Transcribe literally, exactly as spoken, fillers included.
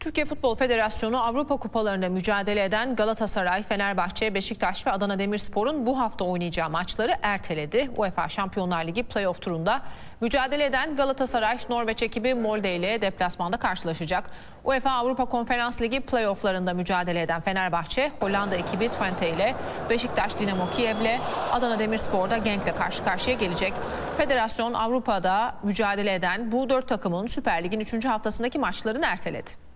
Türkiye Futbol Federasyonu Avrupa Kupalarında mücadele eden Galatasaray, Fenerbahçe, Beşiktaş ve Adana Demirspor'un bu hafta oynayacağı maçları erteledi. UEFA Şampiyonlar Ligi playoff turunda mücadele eden Galatasaray, Norveç ekibi Molde ile deplasmanda karşılaşacak. UEFA Avrupa Konferans Ligi playofflarında mücadele eden Fenerbahçe, Hollanda ekibi Twente ile, Beşiktaş Dinamo Kiev ile, Adana Demirspor'da Genk ile karşı karşıya gelecek. Federasyon Avrupa'da mücadele eden bu dört takımın Süper Lig'in üçüncü haftasındaki maçlarını erteledi.